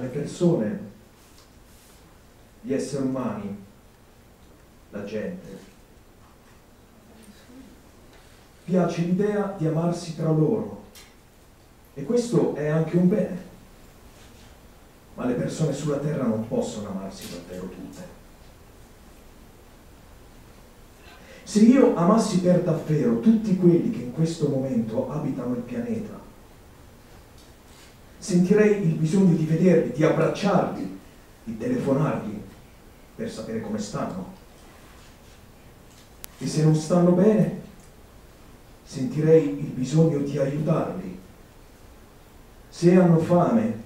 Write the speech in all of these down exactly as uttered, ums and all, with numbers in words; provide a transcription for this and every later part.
alle persone, gli esseri umani, la gente, piace l'idea di amarsi tra loro, e questo è anche un bene, ma le persone sulla terra non possono amarsi davvero tutte. Se io amassi per davvero tutti quelli che in questo momento abitano il pianeta, sentirei il bisogno di vederli, di abbracciarli, di telefonargli per sapere come stanno. E se non stanno bene, sentirei il bisogno di aiutarli. Se hanno fame,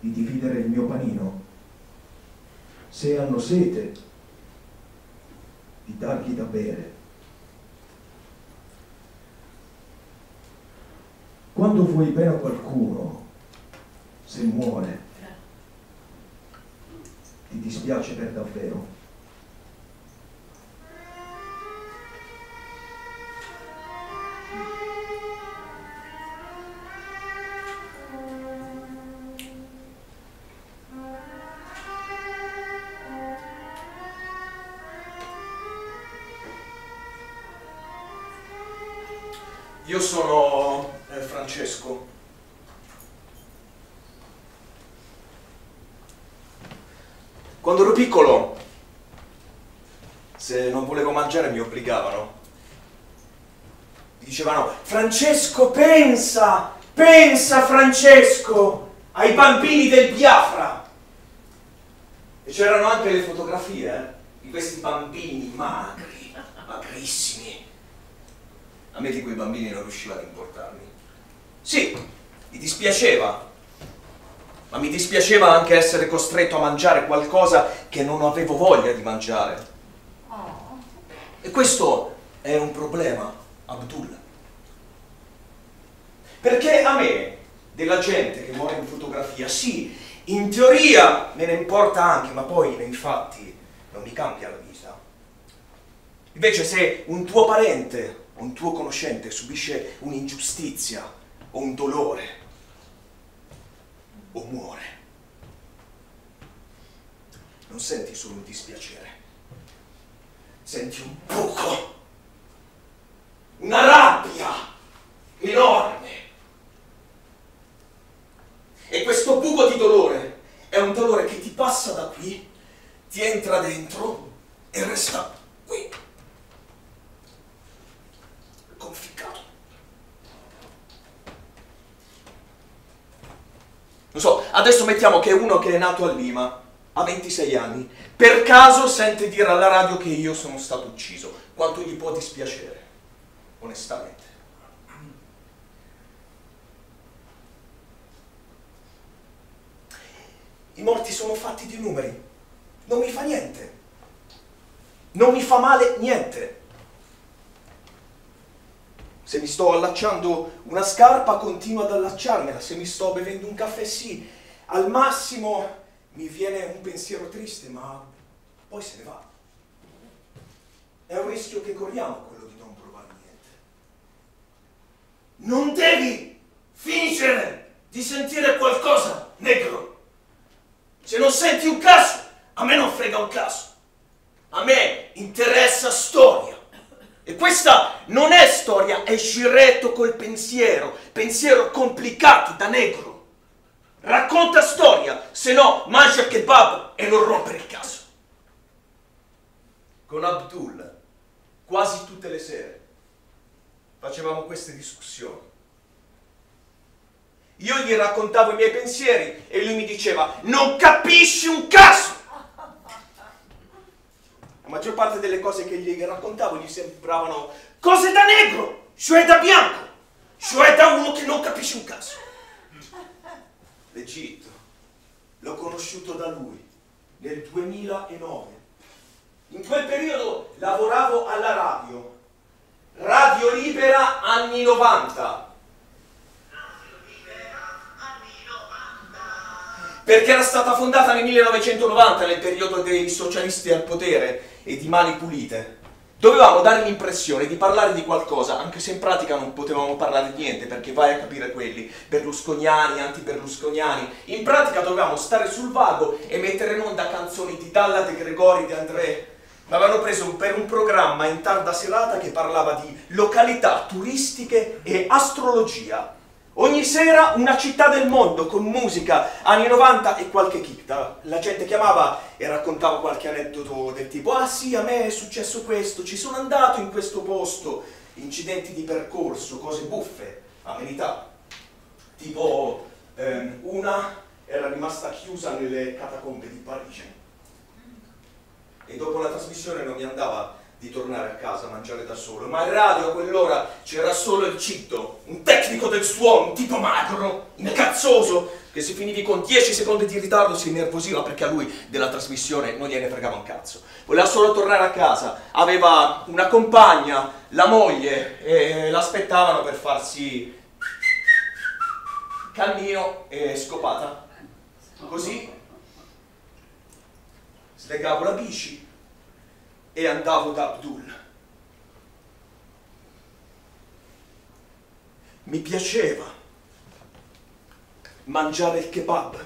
di dividere il mio panino. Se hanno sete, di dargli da bere. Quando vuoi bene a qualcuno, se muore, ti dispiace per davvero. Io sono eh, Francesco. Quando ero piccolo, se non volevo mangiare mi obbligavano. Mi dicevano: Francesco, pensa, pensa Francesco, ai bambini del Biafra. E c'erano anche le fotografie eh, di questi bambini magri, magrissimi. A me di quei bambini non riusciva ad importarmi. Sì, mi dispiaceva, ma mi dispiaceva anche essere costretto a mangiare qualcosa che non avevo voglia di mangiare. Oh. E questo è un problema, Abdul. Perché a me, della gente che muore in fotografia, sì, in teoria me ne importa anche, ma poi nei fatti non mi cambia la vita. Invece se un tuo parente, un tuo conoscente subisce un'ingiustizia o un dolore o muore, non senti solo un dispiacere, senti un buco, una rabbia enorme. E questo buco di dolore è un dolore che ti passa da qui, ti entra dentro e resta qui. Conficcato. Non so, adesso mettiamo che uno che è nato a Lima, a ventisei anni, per caso sente dire alla radio che io sono stato ucciso. Quanto gli può dispiacere, onestamente? I morti sono fatti di numeri. Non mi fa niente. Non mi fa male niente. Se mi sto allacciando una scarpa, continuo ad allacciarmela. Se mi sto bevendo un caffè, sì. Al massimo mi viene un pensiero triste, ma poi se ne va. È un rischio che corriamo, quello di non provare niente. Non devi fingere di sentire qualcosa, negro. Se non senti un cazzo, a me non frega un cazzo. A me interessa storia. E questa non è storia, è sciretto col pensiero, pensiero complicato da negro. Racconta storia, se no mangia kebab e non rompere il caso. Con Abdul, quasi tutte le sere, facevamo queste discussioni. Io gli raccontavo i miei pensieri e lui mi diceva: non capisci un caso! La maggior parte delle cose che gli raccontavo gli sembravano cose da negro, cioè da bianco, cioè da uno che non capisce un cazzo. L'Egitto, l'ho conosciuto da lui nel duemilanove. In quel periodo lavoravo alla radio, Radio Libera anni novanta. Perché era stata fondata nel millenovecentonovanta, nel periodo dei socialisti al potere e di Mani Pulite. Dovevamo dare l'impressione di parlare di qualcosa, anche se in pratica non potevamo parlare di niente, perché vai a capire quelli berlusconiani, anti-berlusconiani. In pratica dovevamo stare sul vago e mettere in onda canzoni di Dalla, De Gregori, De André. Ma avevano preso per un programma in tarda serata che parlava di località turistiche e astrologia. Ogni sera una città del mondo con musica, anni novanta e qualche chicca. La gente chiamava e raccontava qualche aneddoto del tipo: ah sì, a me è successo questo, ci sono andato in questo posto, incidenti di percorso, cose buffe, amenità. Tipo ehm, una era rimasta chiusa nelle catacombe di Parigi e dopo la trasmissione non mi andava di tornare a casa a mangiare da solo, ma in radio a quell'ora c'era solo il Citto, un tecnico del suono, un tipo magro, incazzoso, che se finivi con dieci secondi di ritardo si innervosiva perché a lui della trasmissione non gliene fregava un cazzo. Voleva solo tornare a casa, aveva una compagna, la moglie, e l'aspettavano per farsi cannino e scopata. Così slegavo la bici e andavo da Abdul. Mi piaceva mangiare il kebab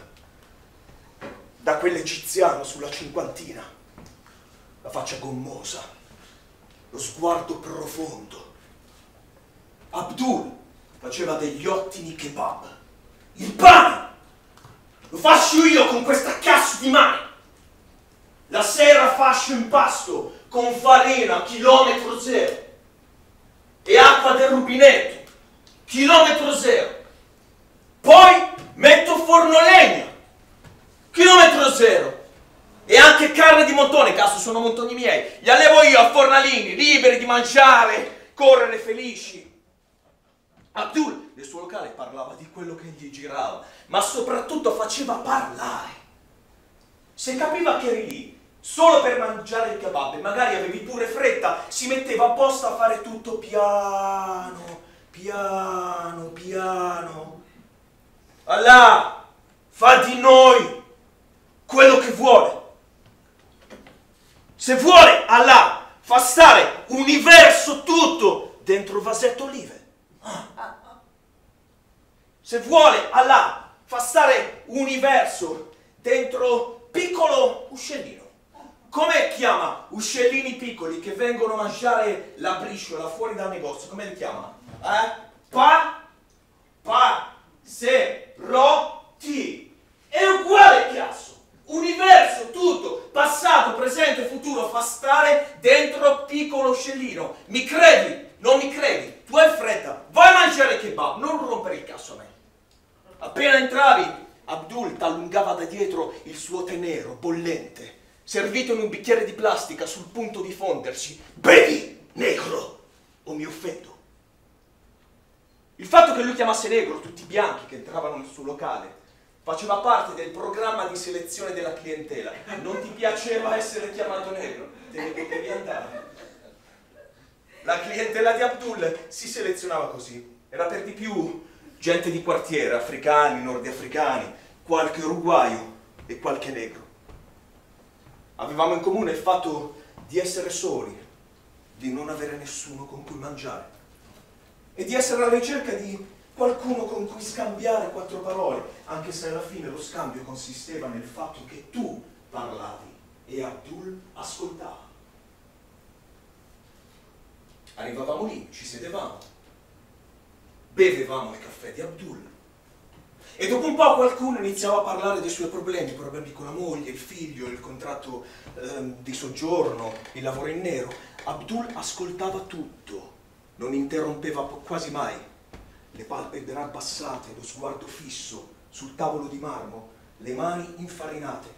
da quell'egiziano sulla cinquantina, la faccia gommosa, lo sguardo profondo. Abdul faceva degli ottimi kebab. Il pane lo faccio io con questa cazzo di mano. La sera faccio impasto con farina, chilometro zero, e acqua del rubinetto, chilometro zero. Poi metto forno legna, chilometro zero. E anche carne di montone, cazzo sono montoni miei. Li allevo io a fornalini, liberi di mangiare, correre felici. Abdul, nel suo locale, parlava di quello che gli girava, ma soprattutto faceva parlare. Se capiva che eri lì solo per mangiare il kebab e magari avevi pure fretta, si metteva apposta a fare tutto piano, piano, piano. Allah fa di noi quello che vuole. Se vuole, Allah fa stare universo tutto dentro un vasetto olive. Se vuole, Allah fa stare universo dentro piccolo uscellino. Come chiama uscellini piccoli che vengono a mangiare la brisciola fuori dal negozio? Come li chiama? Eh? Pa, pa, se, ro, ti. È uguale, cazzo. Universo, tutto, passato, presente, futuro, fa stare dentro piccolo uscellino. Mi credi? Non mi credi? Tu hai fretta. Vai a mangiare kebab, non rompere il cazzo a me. Appena entravi, Abdul t'allungava da dietro il suo tè nero, bollente, servito in un bicchiere di plastica sul punto di fondersi. Bevi, negro, o mi offendo. Il fatto che lui chiamasse negro tutti i bianchi che entravano nel suo locale faceva parte del programma di selezione della clientela. Non ti piaceva essere chiamato negro, te ne potevi andare. La clientela di Abdul si selezionava così. Era per di più gente di quartiere, africani, nordafricani, qualche uruguaio e qualche negro. Avevamo in comune il fatto di essere soli, di non avere nessuno con cui mangiare e di essere alla ricerca di qualcuno con cui scambiare quattro parole, anche se alla fine lo scambio consisteva nel fatto che tu parlavi e Abdul ascoltava. Arrivavamo lì, ci sedevamo. Bevevamo il caffè di Abdul e dopo un po' qualcuno iniziava a parlare dei suoi problemi, problemi con la moglie, il figlio, il contratto eh, di soggiorno, il lavoro in nero. Abdul ascoltava tutto, non interrompeva quasi mai, le palpebre abbassate, lo sguardo fisso sul tavolo di marmo, le mani infarinate.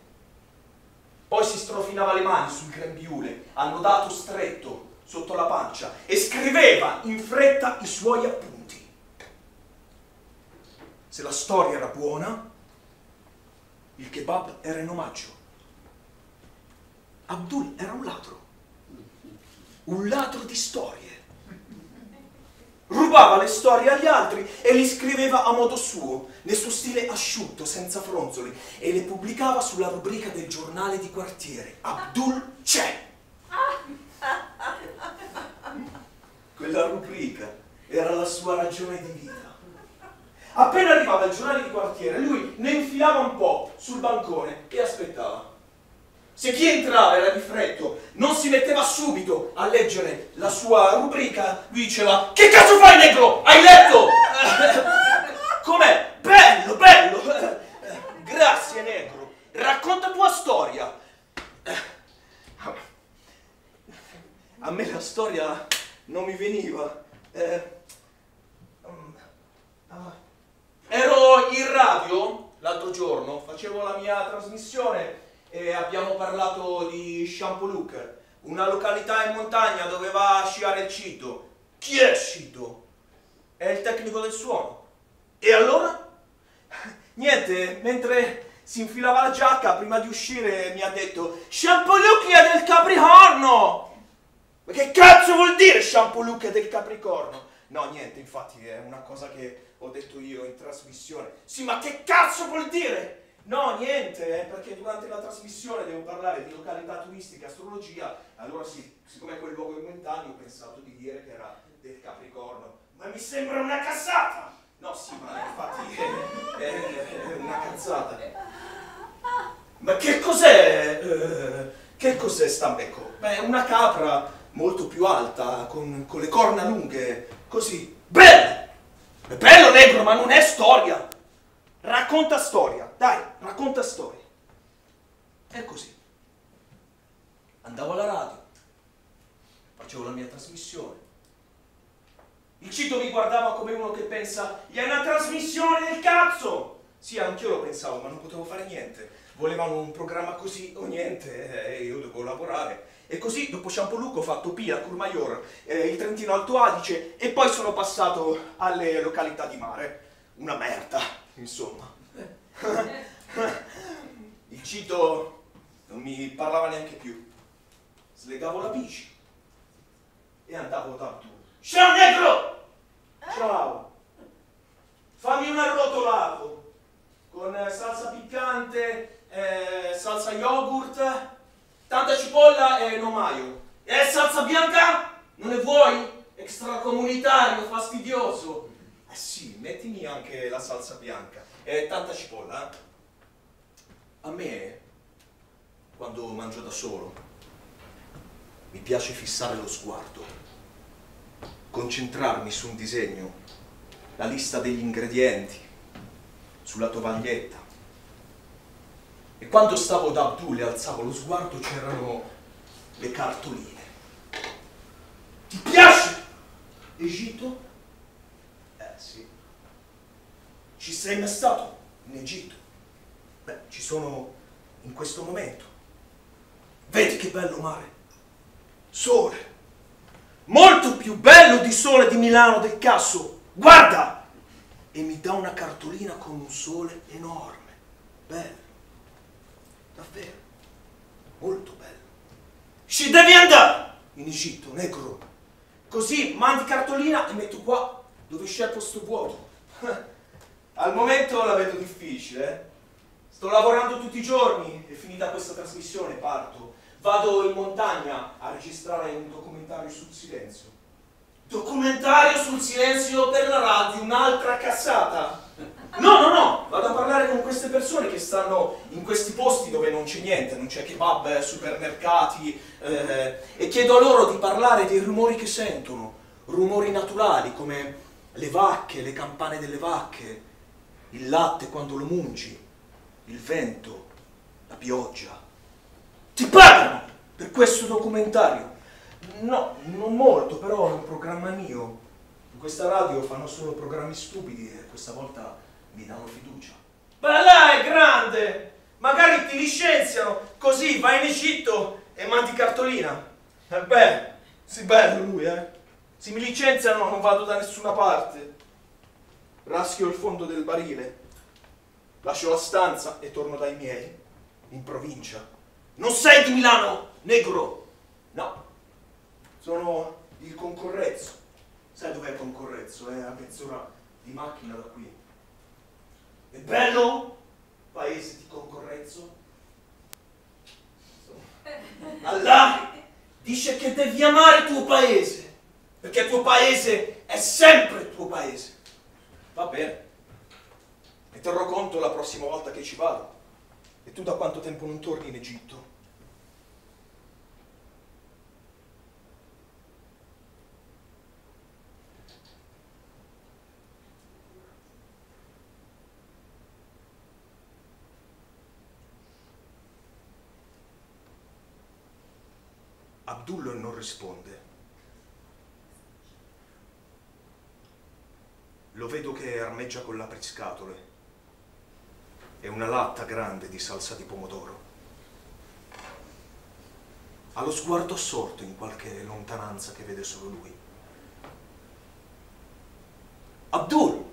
Poi si strofinava le mani sul grembiule, annodato stretto sotto la pancia, e scriveva in fretta i suoi appunti. Se la storia era buona, il kebab era in omaggio. Abdul era un ladro, un ladro di storie. Rubava le storie agli altri e li scriveva a modo suo, nel suo stile asciutto, senza fronzoli, e le pubblicava sulla rubrica del giornale di quartiere. Abdul c'è! era la sua ragione di vita. Appena arrivava il giornale di quartiere, lui ne infilava un po' sul bancone e aspettava. Se chi entrava era di freddo, non si metteva subito a leggere la sua rubrica, lui diceva: che cazzo fai, negro? Hai letto? Com'è? Bello, bello! Grazie, negro. Racconta tua storia. A me la storia non mi veniva. Eh, ero in radio l'altro giorno, facevo la mia trasmissione e abbiamo parlato di Champoluc, una località in montagna dove va a sciare il Cito. Chi è Cito? È il tecnico del suono. E allora? Niente, mentre si infilava la giacca prima di uscire mi ha detto: Champoluc è del Capricorno! Ma che cazzo vuol dire Champoluc del Capricorno? No, niente, infatti è una cosa che ho detto io in trasmissione. Sì, ma che cazzo vuol dire? No, niente, è perché durante la trasmissione devo parlare di località turistica, astrologia, allora sì, siccome è quel luogo in montagna ho pensato di dire che era del Capricorno. Ma mi sembra una cazzata! No, sì, ma infatti è, è, è una cazzata. Ma che cos'è? Eh, che cos'è Stambecco? Beh, è una capra molto più alta, con, con le corna lunghe, così. Bello! È bello, negro, ma non è storia! Racconta storia, dai, racconta storia. È così. Andavo alla radio, facevo la mia trasmissione. Il Cito mi guardava come uno che pensa: gli è una trasmissione del cazzo! Sì, anch'io lo pensavo, ma non potevo fare niente. Volevano un programma così o niente, e eh, io dovevo lavorare. E così dopo Champoluc ho fatto Pia, Courmayeur, eh, il Trentino Alto Adice e poi sono passato alle località di mare. Una merda, insomma. Il Cito non mi parlava neanche più. Slegavo la bici e andavo da Abdul. Ciao negro! Ciao! Fammi un arrotolato con salsa piccante, eh, salsa yogurt, tanta cipolla e non maio. E salsa bianca? Non ne vuoi? Extracomunitario, fastidioso. Eh sì, mettimi anche la salsa bianca. E tanta cipolla. A me, quando mangio da solo, mi piace fissare lo sguardo, concentrarmi su un disegno, la lista degli ingredienti, sulla tovaglietta. E quando stavo da Abdul e alzavo lo sguardo c'erano le cartoline. Ti piace Egitto? Eh sì. Ci sei mai stato in Egitto? Beh, ci sono in questo momento. Vedi che bello mare. Sole. Molto più bello di sole di Milano del cazzo. Guarda! E mi dà una cartolina con un sole enorme. Bello. Davvero, molto bello. Ci devi andare in Egitto, negro. Così mandi cartolina e metto qua dove c'è il posto vuoto. Al momento la vedo difficile, eh? Sto lavorando tutti i giorni e finita questa trasmissione parto. Vado in montagna a registrare un documentario sul silenzio. Documentario sul silenzio per la radio, un'altra cazzata. No, no, no, vado a parlare con queste persone che stanno in questi posti dove non c'è niente, non c'è kebab, supermercati, eh, e chiedo a loro di parlare dei rumori che sentono, rumori naturali come le vacche, le campane delle vacche, il latte quando lo mungi, il vento, la pioggia. Ti pagano per questo documentario? No, non molto, però è un programma mio. In questa radio fanno solo programmi stupidi e questa volta mi danno fiducia. Ma là è grande! Magari ti licenziano, così vai in Egitto e mandi cartolina. Eh beh, sì bello lui, eh. Se mi licenziano non vado da nessuna parte. Raschio il fondo del barile. Lascio la stanza e torno dai miei, in provincia. Non sei di Milano, negro! No, sono il Concorrezzo. Sai dov'è Concorrezzo? È eh? a mezz'ora di macchina da qui. È bello? Paese di Concorrezzo? Allah dice che devi amare il tuo paese. perché il tuo paese è sempre il tuo paese. Va bene, ne terrò conto la prossima volta che ci vado. E tu da quanto tempo non torni in Egitto? Abdul non risponde. Lo vedo che armeggia con l'apriscatole e una latta grande di salsa di pomodoro. Ha lo sguardo assorto in qualche lontananza che vede solo lui. Abdul!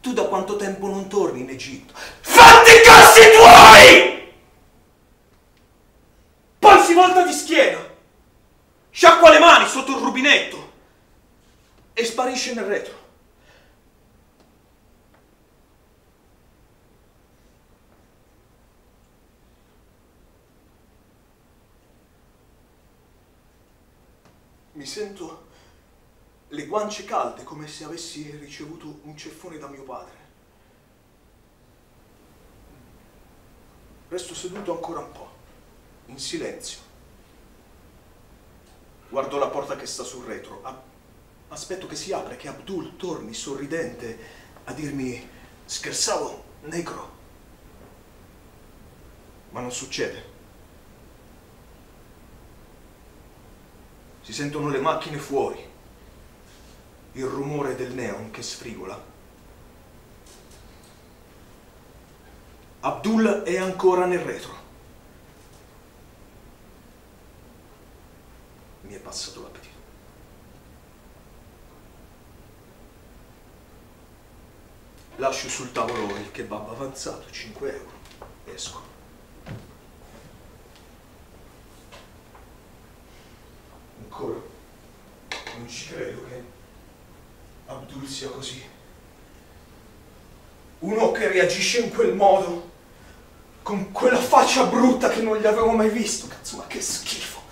Tu da quanto tempo non torni in Egitto? Fatti i cazzi tuoi! Poi si volta di schiena, sciacqua le mani sotto il rubinetto e sparisce nel retro. Mi sento le guance calde, come se avessi ricevuto un ceffone da mio padre. Resto seduto ancora un po', in silenzio. Guardo la porta che sta sul retro. Aspetto che si apra, che Abdul torni sorridente a dirmi «Scherzavo, negro!». Ma non succede. Si sentono le macchine fuori, il rumore del neon che sfrigola. Abdul è ancora nel retro. Mi è passato l'appetito. Lascio sul tavolo il kebab avanzato, cinque euro, esco. Ancora non ci credo che Abdul sia così. Uno che reagisce in quel modo, con quella faccia brutta che non gli avevo mai visto. Cazzo, ma che schifo!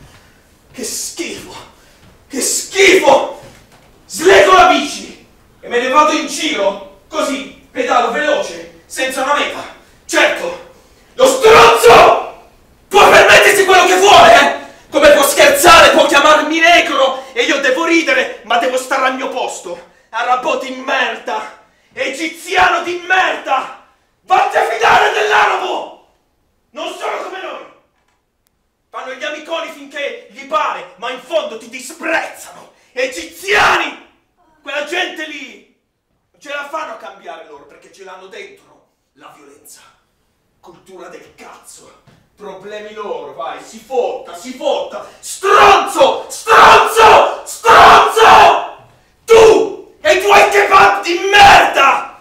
Che schifo! Che schifo! Sleto la bici e me ne vado in giro, così, pedalo veloce, senza una meta. Certo, lo stronzo può permettersi quello che vuole, eh? Come può scherzare, può chiamarmi negro e io devo ridere, ma devo stare al mio posto. Arabo di merda! Egiziano di merda! Vatti a fidare dell'arabo! Non sono come noi! Fanno gli amiconi finché gli pare, ma in fondo ti disprezzano! Egiziani! Quella gente lì! Non ce la fanno a cambiare loro, perché ce l'hanno dentro la violenza. Cultura del cazzo! Problemi loro, vai, si fotta, si fotta! Stronzo! Stronzo! Stronzo! Tu e i tuoi kebab di merda!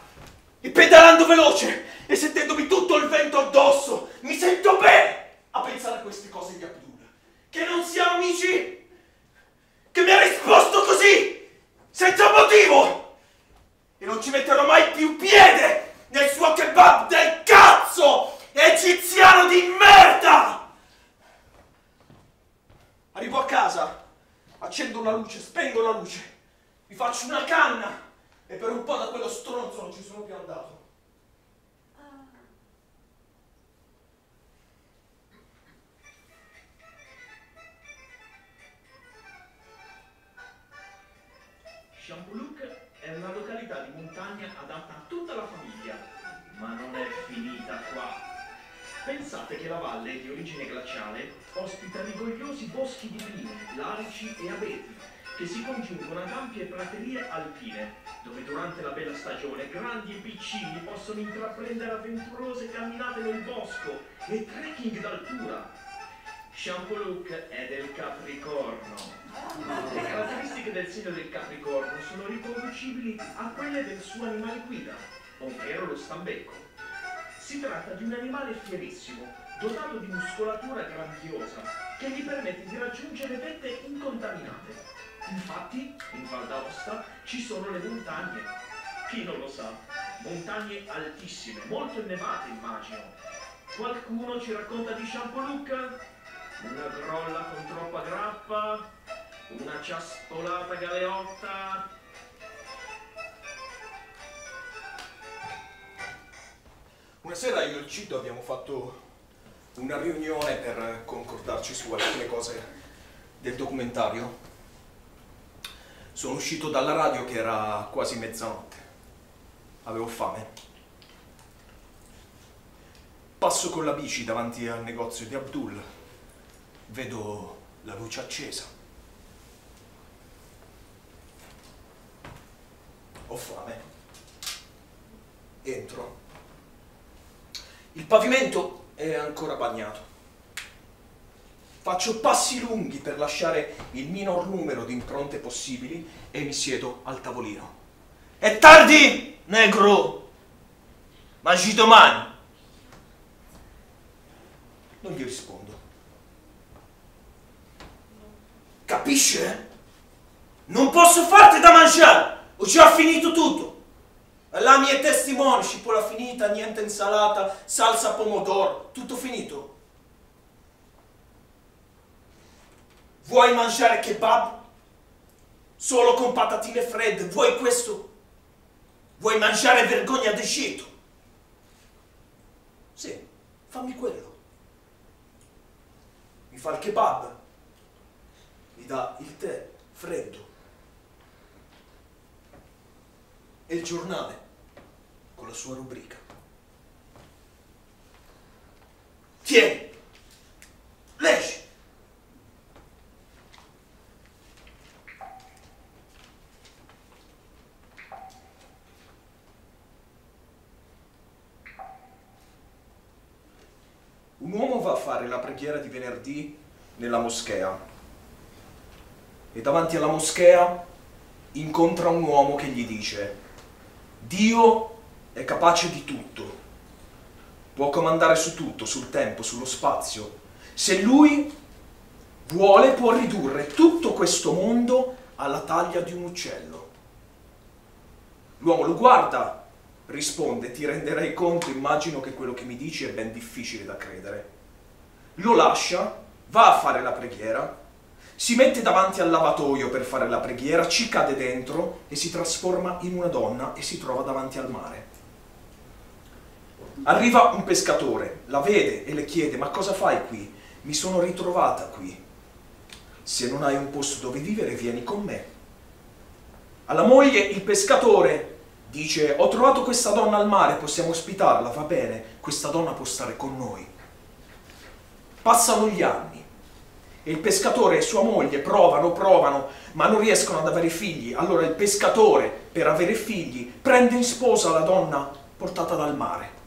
E pedalando veloce e sentendomi tutto il vento addosso, mi sento bene a pensare a queste cose di Abdul. Che non siamo amici? Che mi ha risposto così, senza motivo! E non ci metterò mai più piede nel suo kebab del cazzo! Egiziano di merda! Arrivo a casa, accendo la luce, spengo la luce, mi faccio una canna e per un po' da quello stronzo non ci sono più andato. Champoluc è una località di montagna adatta a tutta la famiglia, ma non è finita qua. Pensate che la valle, di origine glaciale, ospita rigogliosi boschi di pini, larici e abeti, che si congiungono ad ampie praterie alpine, dove durante la bella stagione grandi e piccini possono intraprendere avventurose camminate nel bosco e trekking d'altura. Champoluc è del Capricorno. Le caratteristiche del segno del Capricorno sono riconducibili a quelle del suo animale guida, ovvero lo stambecco. Si tratta di un animale fierissimo, dotato di muscolatura grandiosa, che gli permette di raggiungere vette incontaminate. Infatti, in Val d'Aosta ci sono le montagne. Chi non lo sa? Montagne altissime, molto innevate, immagino. Qualcuno ci racconta di Champoluc? una grolla con troppa grappa, una ciaspolata galeotta. Una sera io e il Cito abbiamo fatto una riunione per concordarci su alcune cose del documentario. Sono uscito dalla radio che era quasi mezzanotte. Avevo fame. Passo con la bici davanti al negozio di Abdul. Vedo la luce accesa. Ho fame. Entro. Il pavimento è ancora bagnato. Faccio passi lunghi per lasciare il minor numero di impronte possibili e mi siedo al tavolino. È tardi, negro! Mangi domani! Non gli rispondo. Capisce? Non posso farti da mangiare! Ho già finito tutto! La mia testimone, cipolla finita, niente insalata, salsa pomodoro, tutto finito. Vuoi mangiare kebab? Solo con patatine fredde, vuoi questo? Vuoi mangiare vergogna d'Egitto? Sì, fammi quello. Mi fa il kebab, mi dà il tè freddo e il giornale con la sua rubrica. Tieni, leggi. Un uomo va a fare la preghiera di venerdì nella moschea e davanti alla moschea incontra un uomo che gli dice: Dio è capace di tutto, può comandare su tutto, sul tempo, sullo spazio. Se lui vuole può ridurre tutto questo mondo alla taglia di un uccello. L'uomo lo guarda. Risponde: ti renderai conto, immagino che quello che mi dici è ben difficile da credere. Lo lascia, va a fare la preghiera, si mette davanti al lavatoio per fare la preghiera, ci cade dentro e si trasforma in una donna e si trova davanti al mare. Arriva un pescatore, la vede e le chiede: ma cosa fai qui? Mi sono ritrovata qui. Se non hai un posto dove vivere, vieni con me. Alla moglie il pescatore dice: ho trovato questa donna al mare, possiamo ospitarla, va bene, questa donna può stare con noi. Passano gli anni e il pescatore e sua moglie provano, provano, ma non riescono ad avere figli. Allora il pescatore, per avere figli, prende in sposa la donna portata dal mare.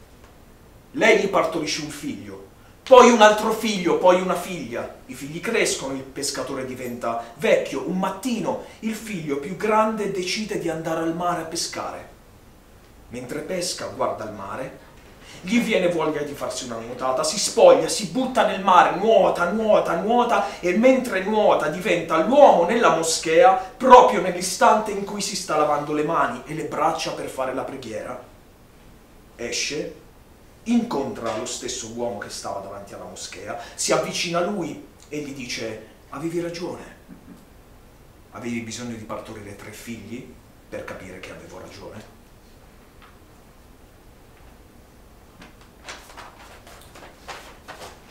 Lei gli partorisce un figlio, poi un altro figlio, poi una figlia. I figli crescono, il pescatore diventa vecchio. Un mattino il figlio più grande decide di andare al mare a pescare. Mentre pesca, guarda il mare, gli viene voglia di farsi una nuotata, si spoglia, si butta nel mare, nuota, nuota, nuota e mentre nuota diventa l'uomo nella moschea proprio nell'istante in cui si sta lavando le mani e le braccia per fare la preghiera. Esce, incontra lo stesso uomo che stava davanti alla moschea, si avvicina a lui e gli dice: avevi ragione, avevi bisogno di partorire tre figli per capire che avevo ragione.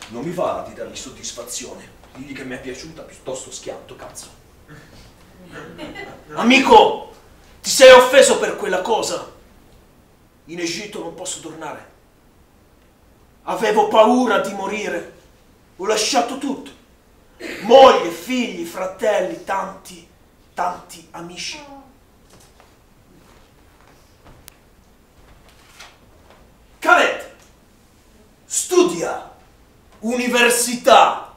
Non mi va di dargli soddisfazione, digli che mi è piaciuta, piuttosto schianto, cazzo. Amico, ti sei offeso per quella cosa. In Egitto non posso tornare. Avevo paura di morire. Ho lasciato tutto. Moglie, figli, fratelli, tanti, tanti amici. Khaled, studia. Università,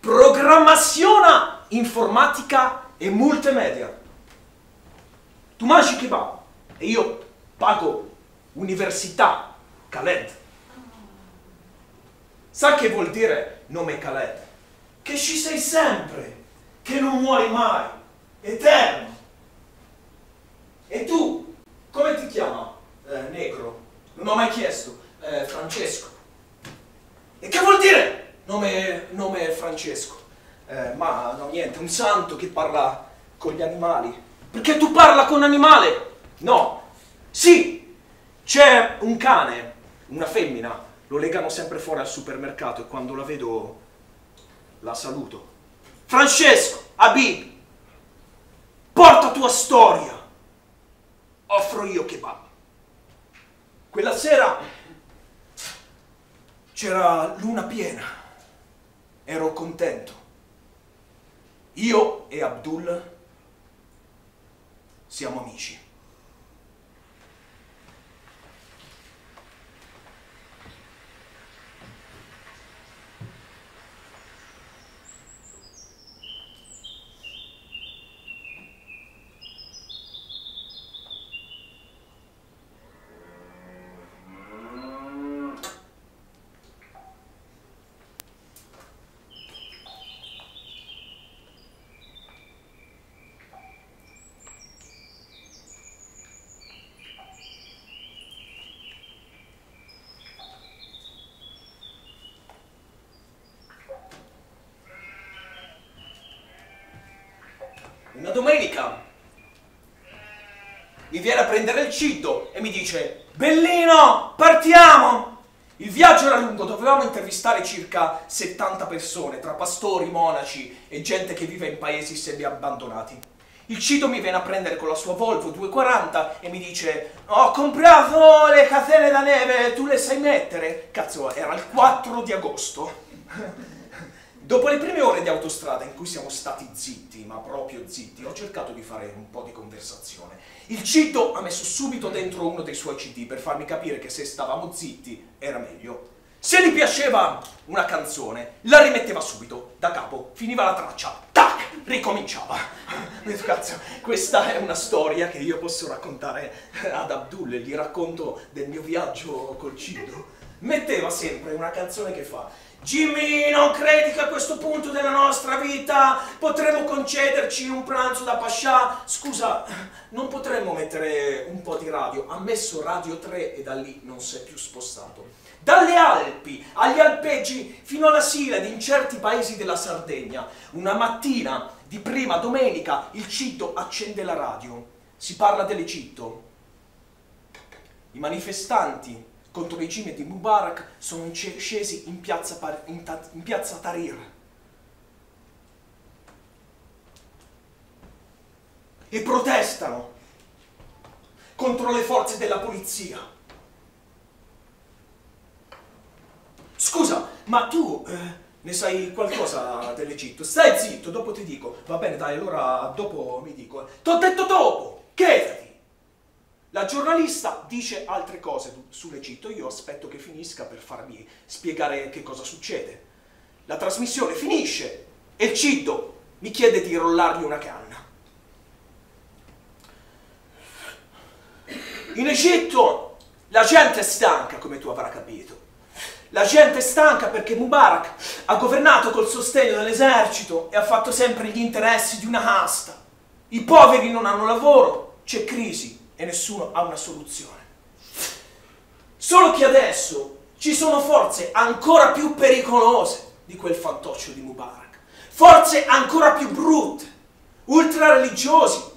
programmazione informatica e multimedia. Tu mangi kebab e io pago università, Khaled. Sa che vuol dire nome Khaled? Che ci sei sempre, che non muori mai, eterno. E tu, come ti chiama? Eh, negro. Non ho mai chiesto. Eh, Francesco. E che vuol dire? nome, nome è Francesco, eh, ma no niente, un santo che parla con gli animali. Perché tu parla con animale? No, sì, c'è un cane, una femmina, lo legano sempre fuori al supermercato e quando la vedo la saluto. Francesco, Abib, porta tua storia, offro io kebab. Quella sera c'era luna piena, ero contento. Io e Abdul siamo amici. Una domenica mi viene a prendere il Citto e mi dice: Bellino, partiamo! Il viaggio era lungo, dovevamo intervistare circa settanta persone, tra pastori, monaci e gente che vive in paesi semi-abbandonati. Il Citto mi viene a prendere con la sua Volvo duecentoquaranta e mi dice: ho comprato le catene da neve, tu le sai mettere? Cazzo, era il quattro di agosto. Dopo le prime ore di autostrada in cui siamo stati zitti, ma proprio zitti, ho cercato di fare un po' di conversazione. Il Citto ha messo subito dentro uno dei suoi C D per farmi capire che se stavamo zitti era meglio. Se gli piaceva una canzone, la rimetteva subito, da capo, finiva la traccia, tac, ricominciava. Cazzo, questa è una storia che io posso raccontare ad Abdul, gli racconto del mio viaggio col Citto. Metteva sempre una canzone che fa: Jimmy, non credi che a questo punto della nostra vita potremmo concederci un pranzo da pascià? Scusa, non potremmo mettere un po' di radio? Ha messo Radio tre e da lì non si è più spostato. Dalle Alpi agli Alpeggi fino alla Sila ed in certi paesi della Sardegna, una mattina di prima domenica il Citto accende la radio. Si parla dell'Egitto. I manifestanti contro il regime di Mubarak sono scesi in piazza, in in piazza Tahrir. E protestano contro le forze della polizia. Scusa, ma tu eh, ne sai qualcosa dell'Egitto? Stai zitto, dopo ti dico. Va bene, dai, allora dopo mi dico. T'ho detto dopo! Che? La giornalista dice altre cose sull'Egitto, io aspetto che finisca per farmi spiegare che cosa succede. La trasmissione finisce e il Citto mi chiede di rollargli una canna. In Egitto la gente è stanca, come tu avrai capito. La gente è stanca perché Mubarak ha governato col sostegno dell'esercito e ha fatto sempre gli interessi di una casta. I poveri non hanno lavoro, c'è crisi. E nessuno ha una soluzione. Solo che adesso ci sono forze ancora più pericolose di quel fantoccio di Mubarak, forze ancora più brutte, ultrareligiose,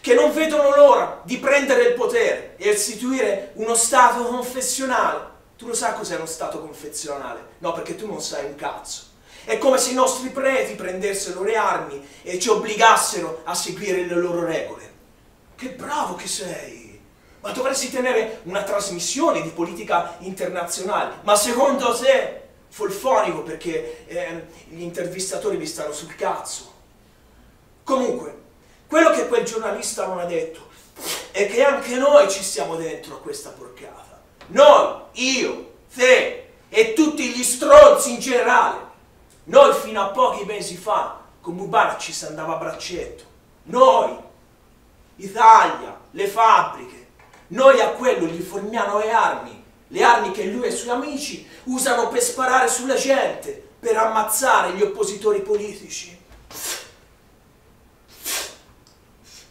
che non vedono l'ora di prendere il potere e istituire uno stato confessionale. Tu lo sai cos'è uno stato confessionale? No, perché tu non sai un cazzo. È come se i nostri preti prendessero le armi e ci obbligassero a seguire le loro regole. Che bravo che sei! Ma dovresti tenere una trasmissione di politica internazionale. Ma secondo te, folfonico, perché eh, gli intervistatori mi stanno sul cazzo. Comunque, quello che quel giornalista non ha detto è che anche noi ci stiamo dentro a questa porcata. Noi, io, te e tutti gli stronzi in generale. Noi fino a pochi mesi fa con Mubarak ci si andava a braccetto. Noi! Italia, le fabbriche, noi a quello gli forniamo le armi, le armi che lui e i suoi amici usano per sparare sulla gente, per ammazzare gli oppositori politici.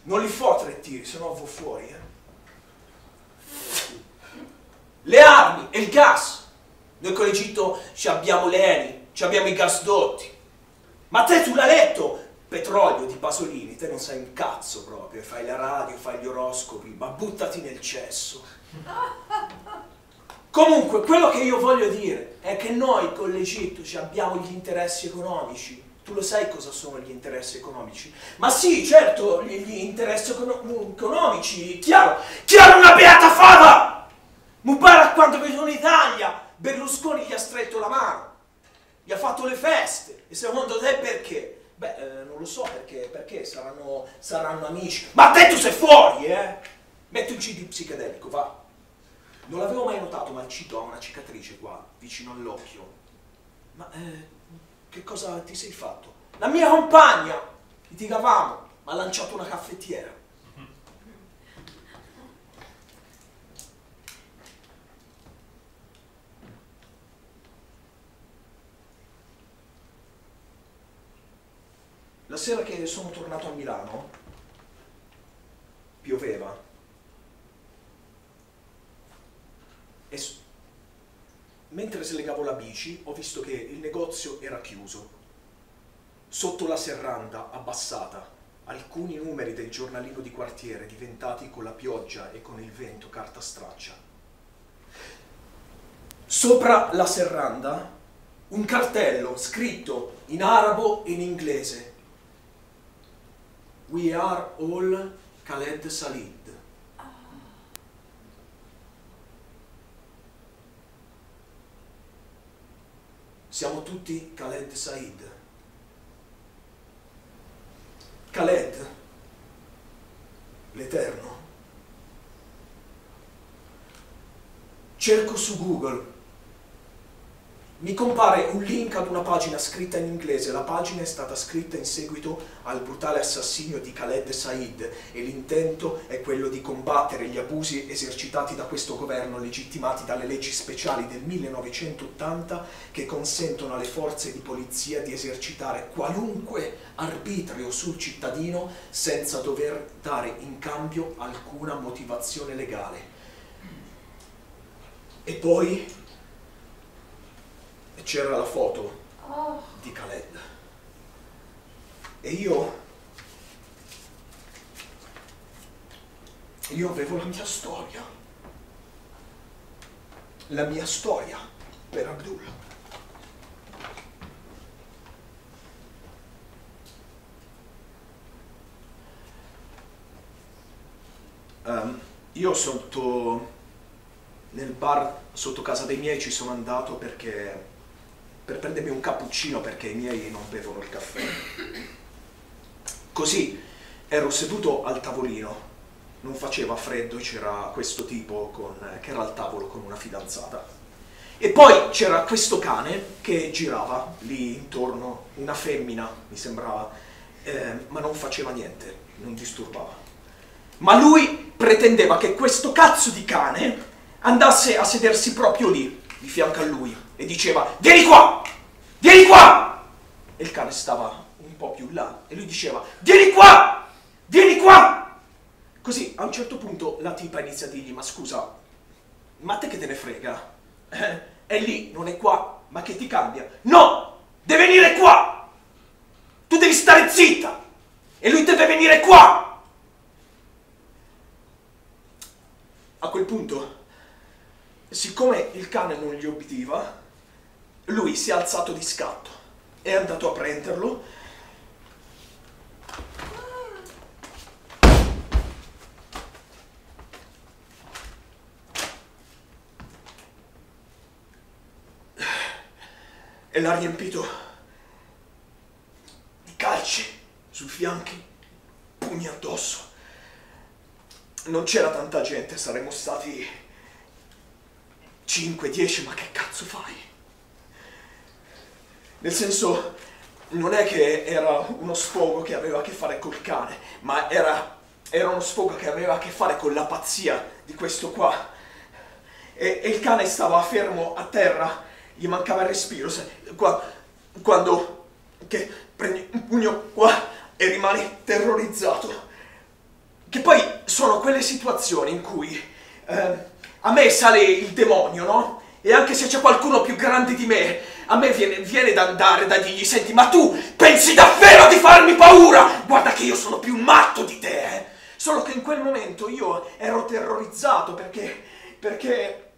Non li fo tre tiri, se no vo fuori. Eh. Le armi e il gas. Noi con l'Egitto ci abbiamo l'Eni, abbiamo i gasdotti. Ma te tu l'hai letto? Petrolio di Pasolini, te non sai un cazzo proprio, fai la radio, fai gli oroscopi, ma buttati nel cesso. Comunque, quello che io voglio dire è che noi con l'Egitto abbiamo gli interessi economici. Tu lo sai cosa sono gli interessi economici? Ma sì, certo, gli interessi economici, chiaro, chiaro una beata fava! Mubarak quando venuto in Italia, Berlusconi gli ha stretto la mano, gli ha fatto le feste, e secondo te perché? Beh, eh, non lo so perché, perché saranno, saranno amici. Ma te tu sei fuori, eh! Metti un C D psichedelico, va. Non l'avevo mai notato, ma il C D ha una cicatrice qua, vicino all'occhio. Ma eh, che cosa ti sei fatto? La mia compagna, litigavamo, mi ha lanciato una caffettiera. La sera che sono tornato a Milano, pioveva. E so mentre slegavo la bici, ho visto che il negozio era chiuso. Sotto la serranda abbassata, alcuni numeri del giornalino di quartiere diventati con la pioggia e con il vento carta straccia. Sopra la serranda, un cartello scritto in arabo e in inglese. We are all Khaled Said. Siamo tutti Khaled Said. Khaled, l'Eterno. Cerco su Google. Mi compare un link ad una pagina scritta in inglese. La pagina è stata scritta in seguito al brutale assassinio di Khaled Said e l'intento è quello di combattere gli abusi esercitati da questo governo, legittimati dalle leggi speciali del millenovecentottanta che consentono alle forze di polizia di esercitare qualunque arbitrio sul cittadino senza dover dare in cambio alcuna motivazione legale. E poi c'era la foto oh. di Khaled e io io avevo la mia storia la mia storia per Abdul. Um, io sotto nel bar sotto casa dei miei ci sono andato perché per prendermi un cappuccino, perché i miei non bevono il caffè. Così ero seduto al tavolino, non faceva freddo, c'era questo tipo con, che era al tavolo con una fidanzata. E poi c'era questo cane che girava lì intorno, una femmina mi sembrava, eh, ma non faceva niente, non disturbava. Ma lui pretendeva che questo cazzo di cane andasse a sedersi proprio lì, di fianco a lui. E diceva, vieni qua, vieni qua! E il cane stava un po' più là e lui diceva, vieni qua, vieni qua! Così a un certo punto la tipa inizia a dirgli, ma scusa, ma te che te ne frega? Eh, è lì, non è qua, ma che ti cambia? No, deve venire qua! Tu devi stare zitta! E lui deve venire qua! A quel punto, siccome il cane non gli obbediva, lui si è alzato di scatto, è andato a prenderlo e l'ha riempito di calci sui fianchi, pugni addosso. Non c'era tanta gente, saremmo stati cinque, dieci, ma che cazzo fai? Nel senso, non è che era uno sfogo che aveva a che fare col cane, ma era, era uno sfogo che aveva a che fare con la pazzia di questo qua. E, e il cane stava fermo a terra, gli mancava il respiro, se, qua, quando che prendi un pugno qua e rimani terrorizzato. Che poi sono quelle situazioni in cui eh, a me sale il demonio, no? E anche se c'è qualcuno più grande di me, A me viene, viene da andare da dirgli: senti, ma tu pensi davvero di farmi paura? Guarda che io sono più matto di te, eh? Solo che in quel momento io ero terrorizzato perché, perché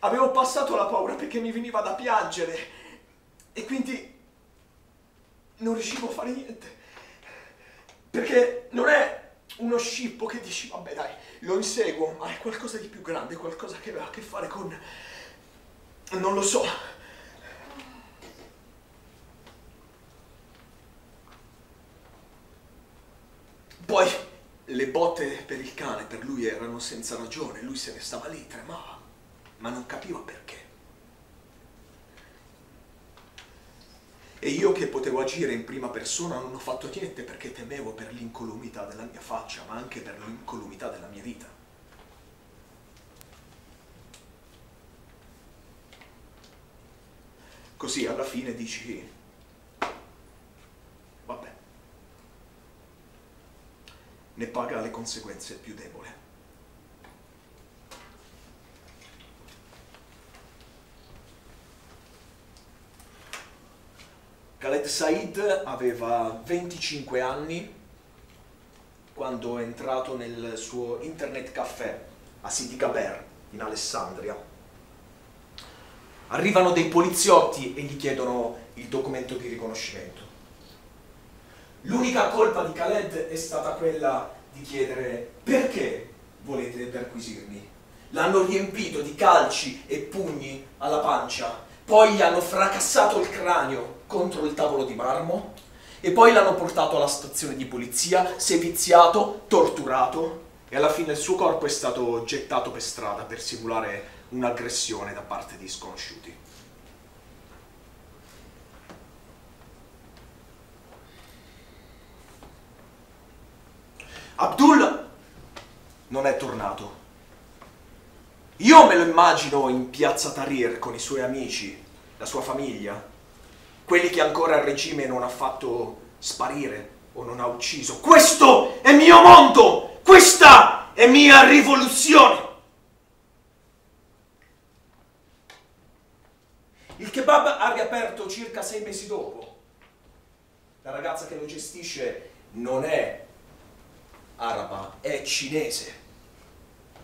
avevo passato la paura, perché mi veniva da piangere e quindi non riuscivo a fare niente. Perché non è uno scippo che dici, vabbè dai, lo inseguo, ma è qualcosa di più grande, qualcosa che aveva a che fare con... non lo so. Poi le botte per il cane per lui erano senza ragione, lui se ne stava lì, tremava, ma non capiva perché. E io che potevo agire in prima persona non ho fatto niente perché temevo per l'incolumità della mia faccia, ma anche per l'incolumità della mia vita. Così alla fine dici, vabbè, ne paga le conseguenze più debole. Khaled Said aveva venticinque anni quando è entrato nel suo internet caffè a Sidi Kaber, in Alessandria. Arrivano dei poliziotti e gli chiedono il documento di riconoscimento. L'unica colpa di Khaled è stata quella di chiedere: perché volete perquisirmi? L'hanno riempito di calci e pugni alla pancia, poi gli hanno fracassato il cranio contro il tavolo di marmo e poi l'hanno portato alla stazione di polizia, seviziato, torturato, e alla fine il suo corpo è stato gettato per strada per simulare un'aggressione da parte di sconosciuti. Abdul non è tornato. Io me lo immagino in piazza Tahrir con i suoi amici, la sua famiglia, quelli che ancora il regime non ha fatto sparire o non ha ucciso. Questo è mio mondo! Questa è mia rivoluzione! Il kebab ha riaperto circa sei mesi dopo. La ragazza che lo gestisce non è araba, è cinese.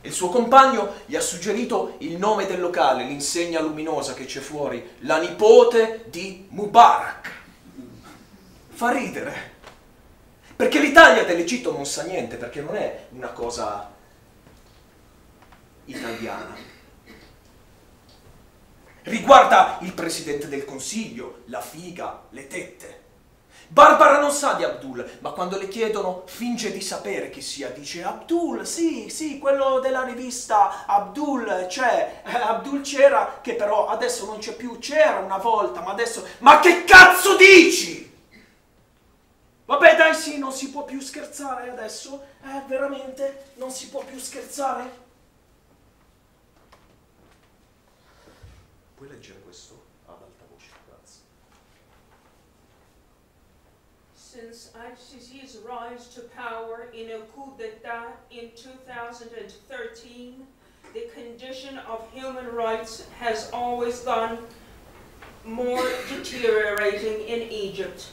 Il suo compagno gli ha suggerito il nome del locale, l'insegna luminosa che c'è fuori, la nipote di Mubarak. Fa ridere. Perché l'Italia dell'Egitto non sa niente, perché non è una cosa italiana. Riguarda il presidente del consiglio, la figa, le tette. Barbara non sa di Abdul, ma quando le chiedono finge di sapere chi sia, dice: Abdul, sì, sì, quello della rivista, Abdul c'è, Abdul c'era, che però adesso non c'è più, c'era una volta, ma adesso... Ma che cazzo dici? Vabbè dai, sì, non si può più scherzare adesso, eh, veramente, non si può più scherzare? Puoi leggere questo? Since al-Sisi's rise to power in a coup d'etat in two thousand thirteen, the condition of human rights has always gone more deteriorating in Egypt.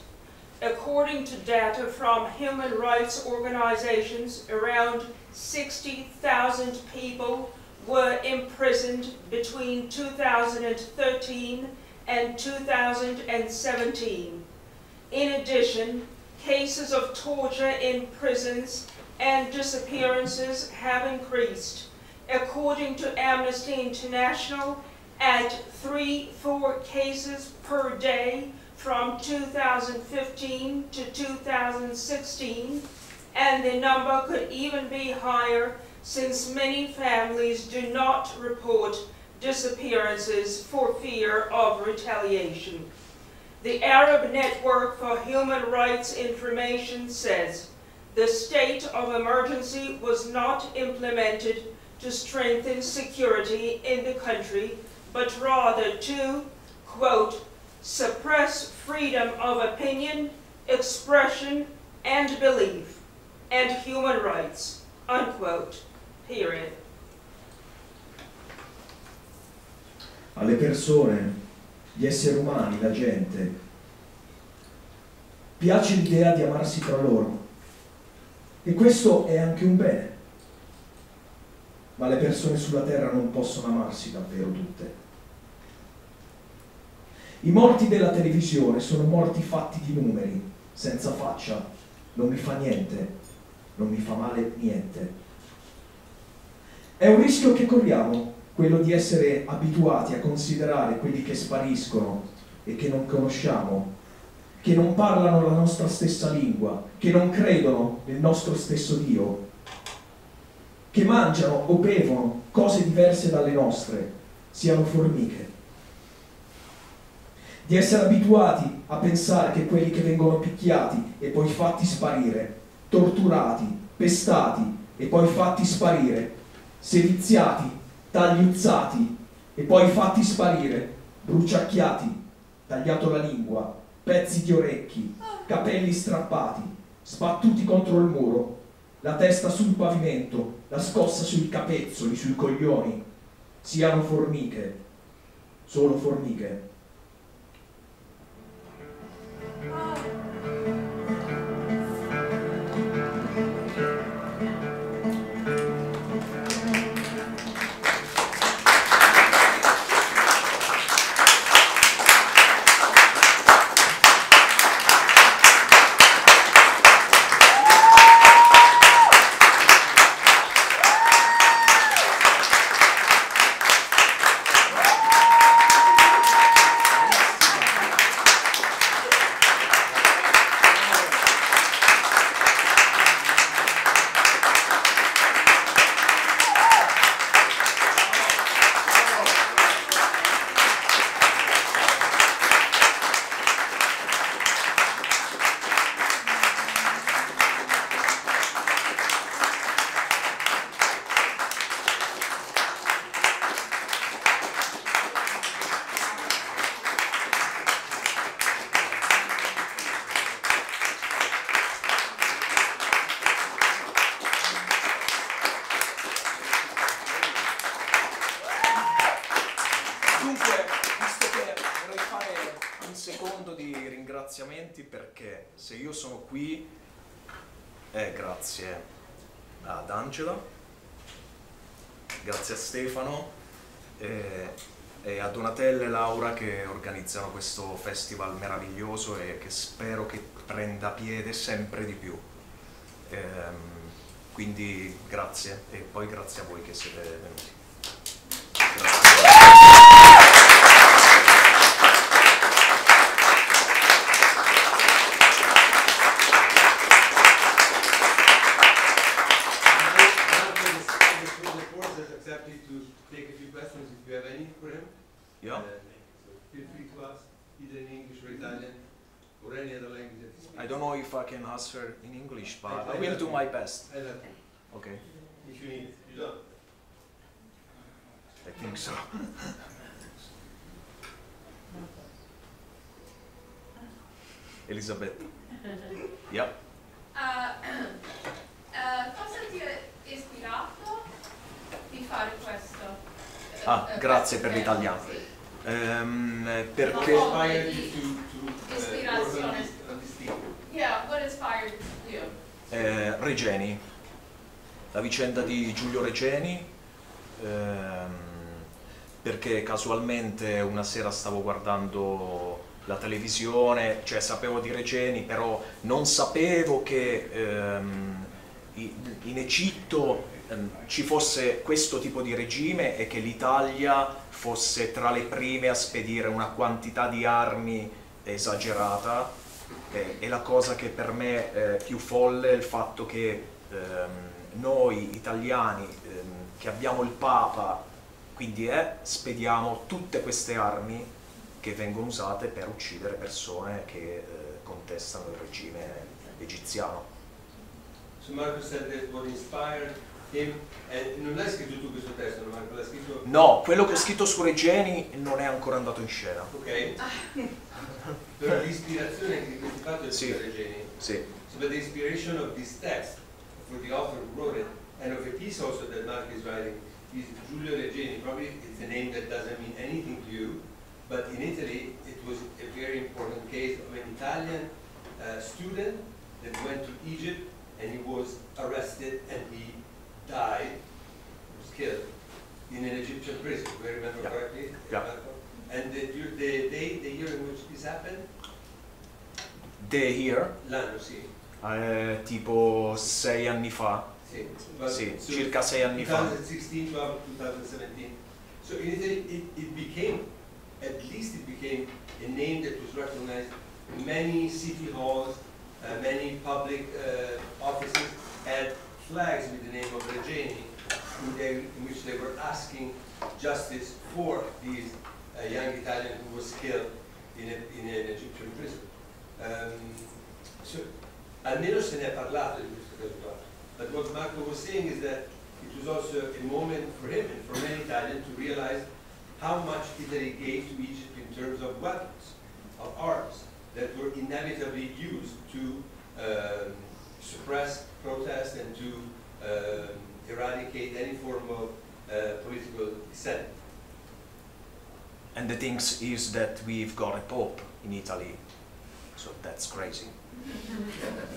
According to data from human rights organizations, around sixty thousand people were imprisoned between two thousand thirteen and two thousand seventeen. In addition, cases of torture in prisons and disappearances have increased. According to Amnesty International, at three, four cases per day from two thousand fifteen to two thousand sixteen, and the number could even be higher since many families do not report disappearances for fear of retaliation. The Arab Network for Human Rights Information says the state of emergency was not implemented to strengthen security in the country, but rather to, quote, suppress freedom of opinion, expression, and belief, and human rights, unquote, period. Alle persone gli esseri umani, la gente, piace l'idea di amarsi tra loro, e questo è anche un bene, ma le persone sulla terra non possono amarsi davvero tutte. I morti della televisione sono morti fatti di numeri, senza faccia, non mi fa niente, non mi fa male niente. È un rischio che corriamo, quello di essere abituati a considerare quelli che spariscono e che non conosciamo, che non parlano la nostra stessa lingua, che non credono nel nostro stesso Dio, che mangiano o bevono cose diverse dalle nostre, siano formiche. Di essere abituati a pensare che quelli che vengono picchiati e poi fatti sparire, torturati, pestati e poi fatti sparire, seviziati, tagliuzzati e poi fatti sparire, bruciacchiati, tagliato la lingua, pezzi di orecchi, capelli strappati, sbattuti contro il muro, la testa sul pavimento, la scossa sui capezzoli, sui coglioni, siano formiche, solo formiche. Perché se io sono qui è grazie ad Angela, grazie a Stefano e, e a Donatella e Laura che organizzano questo festival meraviglioso e che spero che prenda piede sempre di più. Ehm, quindi grazie, e poi grazie a voi che siete venuti. Answer in English, but I, I, I will do my best. I love you. Okay. If you need, you don't. I think so. Elisabetta. Yeah. Uh, uh, cosa ti ha ispirato di fare questo? Ah, uh, grazie per l'italiano. Sì. Um, perché? Ispirazione. Yeah, what inspired you? Eh, Regeni, la vicenda di Giulio Regeni, ehm, perché casualmente una sera stavo guardando la televisione, cioè sapevo di Regeni, però non sapevo che ehm, in Egitto ehm, ci fosse questo tipo di regime e che l'Italia fosse tra le prime a spedire una quantità di armi esagerata. Eh, è la cosa che per me è eh, più folle, il fatto che ehm, noi italiani, ehm, che abbiamo il Papa, quindi eh, spediamo tutte queste armi che vengono usate per uccidere persone che eh, contestano il regime egiziano. So Marco said that what inspired him, eh, non l'hai scritto tu questo testo, Marco? L'hai scritto? No, quello che ho scritto su Regeni non è ancora andato in scena. Ok. Però l'ispirazione che questo fatto è sì. Regeni. Sì. So but the inspiration of this text for the author who wrote it and of a piece also that Mark is writing is Giulio Regeni. Probably it's a name that doesn't mean anything to you, but in Italy it was a very important case of an Italian uh, student that went to Egypt and he was arrested and he died, was killed in an Egyptian prison, do I remember yeah. correctly? Yeah. And the, the day, the year in which this happened? The year? L'anno, sì. Eh, tipo sei anni fa. Sì, sì, so circa sei anni fa. twenty sixteen, twenty seventeen. So in Italy it, it became, at least it became a name that was recognized in many city halls, uh, many public uh, offices had flags with the name of Regeni, in, they, in which they were asking justice for these a young Italian who was killed in, a, in an Egyptian prison. Um, so, almeno se ne è parlato di questo caso qua. But what Marco was saying is that it was also a moment for him and for many Italians to realize how much Italy gave to Egypt in terms of weapons, of arms, that were inevitably used to um, suppress protests and to um, eradicate any form of uh, political dissent. And the thing is that we've got a Pope in Italy, so that's crazy.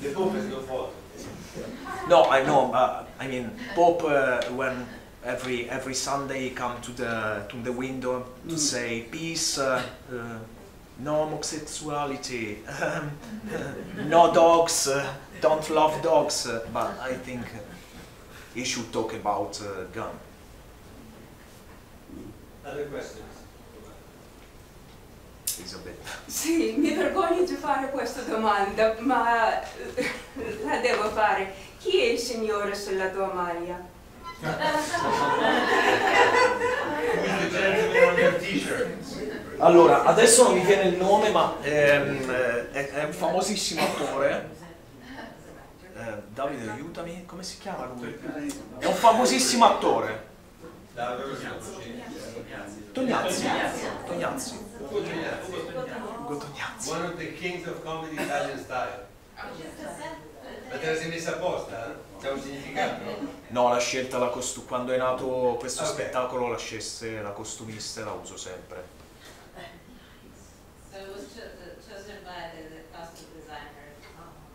The Pope is no fault. No, I know. Uh, I mean, Pope uh, when every every Sunday he come to the to the window to mm. say peace, uh, uh, no homosexuality, no dogs, uh, don't love dogs. Uh, but I think he should talk about uh, gun. Other questions? Isabella. Sì, mi vergogno di fare questa domanda, ma la devo fare. Chi è il signore sulla tua maglia? Allora, adesso non mi viene il nome, ma ehm, è, è un famosissimo attore. Eh, Davide, aiutami, come si chiama lui? È un famosissimo attore. Tognazzi. Tognazzi. Ugo Tognazzi. One of the kings of comedy Italian style. Ma te la sei messa apposta? C'è un significato? No, l'ha scelta la costumista. Quando è nato questo okay. spettacolo la scelse la costumista e la uso sempre. So it was chosen by the costume designer,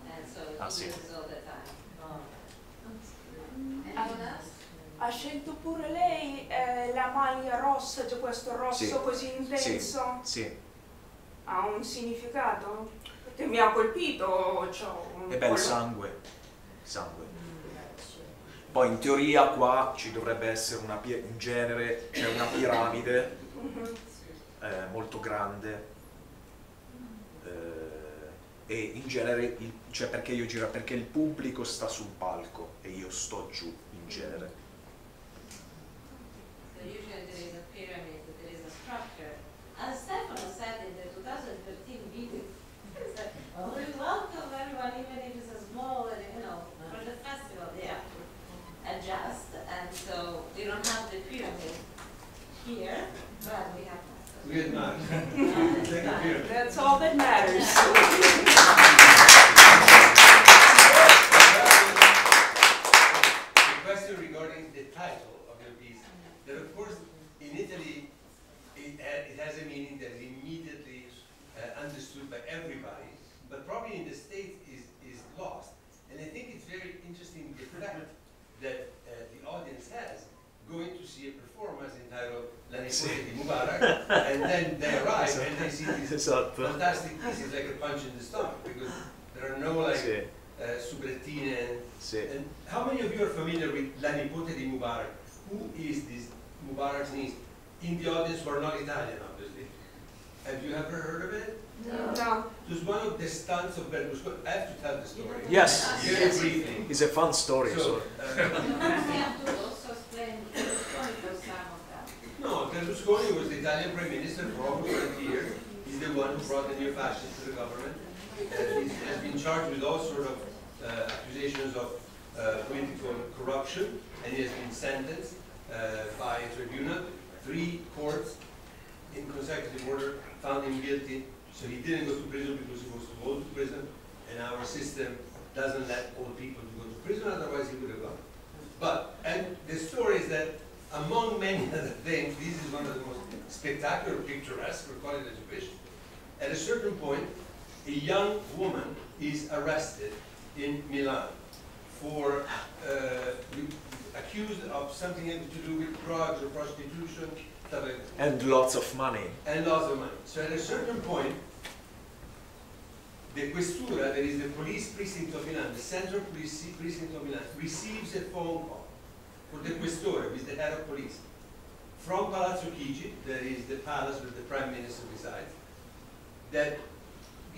and so he ah, sì. uses all the time. Oh. Ha scelto pure lei eh, la maglia rossa, cioè questo rosso sì, così intenso? Sì, sì. Ha un significato? Perché mi ha colpito. Cioè, e beh, il sangue. sangue. Poi in teoria qua ci dovrebbe essere una, in genere c'è una piramide mm-hmm. eh, molto grande eh, e in genere, il, cioè perché io giro? Perché il pubblico sta sul palco e io sto giù in genere. Usually there is a pyramid, there is a structure. As Stefano said in the twenty thirteen video, said, we welcome everyone, even if it's a small, you know, for the festival, they have to adjust. And so we don't have the pyramid here, but we have that. Good night. That's all that matters. The question regarding the title. That of course, in Italy, it, uh, it has a meaning that is immediately uh, understood by everybody, but probably in the States is, is lost. And I think it's very interesting the fact that uh, the audience has going to see a performance entitled La Nipote di Mubarak, and then they arrive and they see these fantastic pieces like a punch in the stomach, because there are no like uh, subrettine. And how many of you are familiar with La Nipote di Mubarak? Who is this Mubarak's niece? In the audience who are not Italian, obviously. Have you ever heard of it? No. no. It was one of the stunts of Berlusconi. I have to tell the story. Yes. Very yes. briefly. It's a fun story. So, also explain No, Berlusconi was the Italian Prime Minister for almost twenty years. He's the one who brought the new fashion to the government. He has been charged with all sorts of uh, accusations of Uh, political corruption, and he has been sentenced uh, by a tribunal. Three courts in consecutive order found him guilty, so he didn't go to prison because he was too old to prison, and our system doesn't let old people to go to prison, otherwise he would have gone. But, and the story is that among many other things, this is one of the most spectacular, picturesque, we call it as you wish. At a certain point, a young woman is arrested in Milan for uh, accused of something to do with drugs or prostitution. And lots of money. And lots of money. So at a certain point, the Questura, that is the police precinct of Milan, the central police precinct of Milan, receives a phone call for the Questura, who is the head of police, from Palazzo Chigi, that is the palace where the prime minister resides, that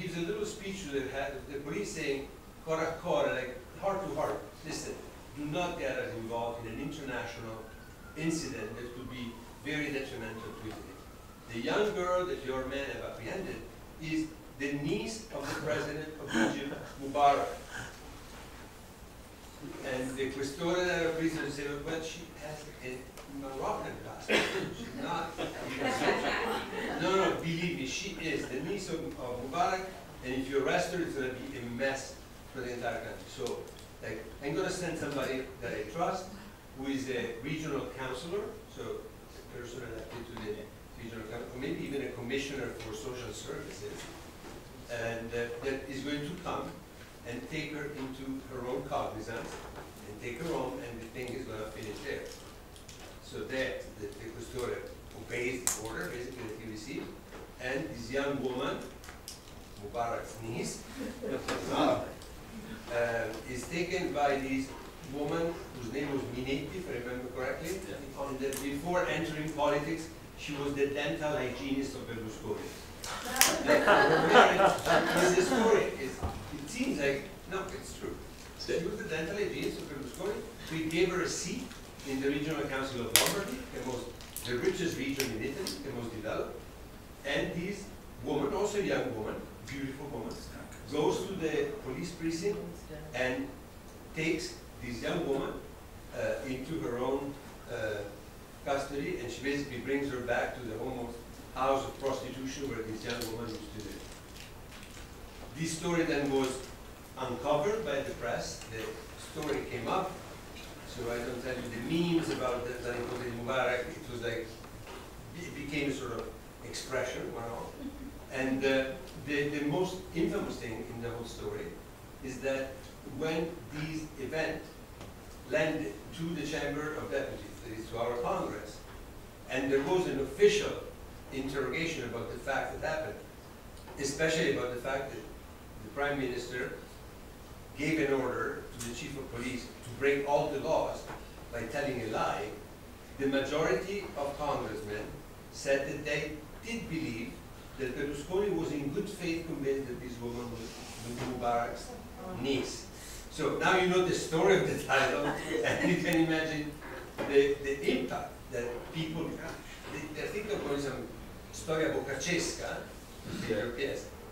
gives a little speech to the, head of the police saying, cora cora, like heart to heart, listen, do not get us involved in an international incident that could be very detrimental to Italy. The young girl that your men have apprehended is the niece of the president of Egypt, Mubarak. And the Questura that are prisoners say, well, she has a Moroccan passport. She's not. No, no, believe me, she is the niece of, of Mubarak, and if you arrest her, it's going to be a mess for the entire country. So, like, I'm going to send somebody that I trust, who is a regional counselor, so a person elected to the regional counselor, or maybe even a commissioner for social services, and uh, that is going to come and take her into her own cognizance, and take her home, and the thing is going to finish there. So that the, the Questura obeys the order, basically, that he received, and this young woman, Mubarak's niece, uh, is taken by this woman whose name was Minetti, if I remember correctly, yeah. On the, before entering politics, she was the dental hygienist of Berlusconi. Like, the story is, it seems like, no, it's true. She was the dental hygienist of Berlusconi. We gave her a seat in the regional council of Lombardy, the, most, the richest region in Italy, the most developed. And this woman, also a young woman, beautiful woman, goes to the police precinct and takes this young woman uh, into her own uh, custody, and she basically brings her back to the home of house of prostitution where this young woman used to live. This story then was uncovered by the press. The story came up, so I don't tell you the memes about the Zanikote Mubarak. It was like, it became a sort of expression, one off. And uh, the, the most infamous thing in the whole story is that when these events landed to the Chamber of Deputies, that is to our Congress, and there was an official interrogation about the fact that happened, especially about the fact that the Prime Minister gave an order to the Chief of Police to break all the laws by telling a lie, the majority of congressmen said that they did believe that Berlusconi was in good faith convinced that this woman was Mubarak's niece. So now you know the story of the title, and you can imagine the, the impact that people they, they think of going some storia boccaccesca,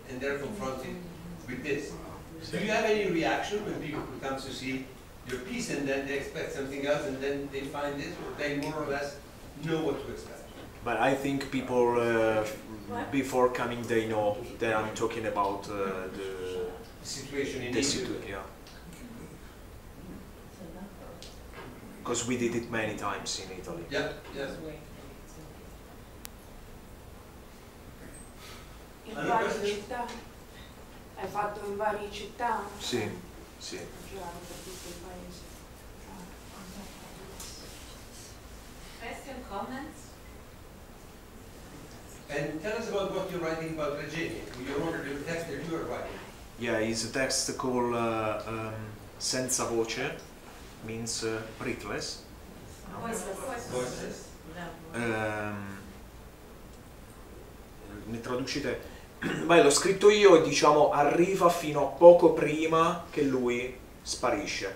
and they're confronted with this. Do you have any reaction when people come to see your piece and then they expect something else and then they find this, or they more or less know what to expect? But I think people, uh, before coming, they know that I'm talking about uh, the situation in Egypt, yeah. Because we did it many times in Italy. Yeah, yeah. In varie città? Hai fatto in varie città? Sì, sì. Girando per tutto il paese. Question, comments? And tell us about what you're writing about Regeni, your own text that you are writing. Yeah, it's a text called uh, um, Senza Voce, means uh, breathless. No? Voiceless. Um, ne traducite? Beh, l'ho scritto io e diciamo arriva fino a poco prima che lui sparisce.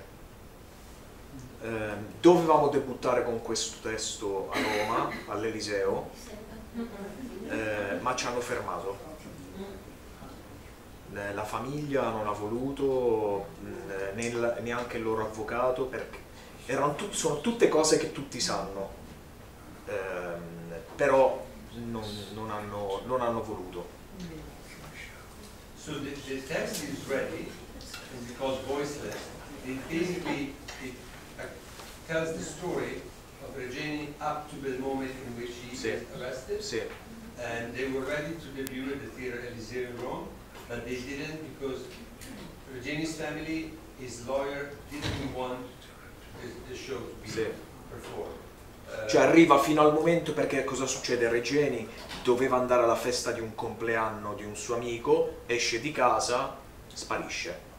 Um, dovevamo debuttare con questo testo a Roma, all'Eliseo, uh, ma ci hanno fermato. La famiglia non ha voluto, nel, neanche il loro avvocato, perché erano tut, sono tutte cose che tutti sanno, ehm, però non, non, hanno, non hanno voluto. So the, the text is ready, and because voiceless, it basically it tells the story of Regeni up to the moment in which he was arrested. Sí. And they were ready to debut at the Theatre Elysée in Rome, but they didn't because Regeni's family, his lawyer, didn't want the show to be sì. performed. Cioè arriva fino al momento, perché cosa succede? Regeni doveva andare alla festa di un compleanno di un suo amico, esce di casa, sparisce.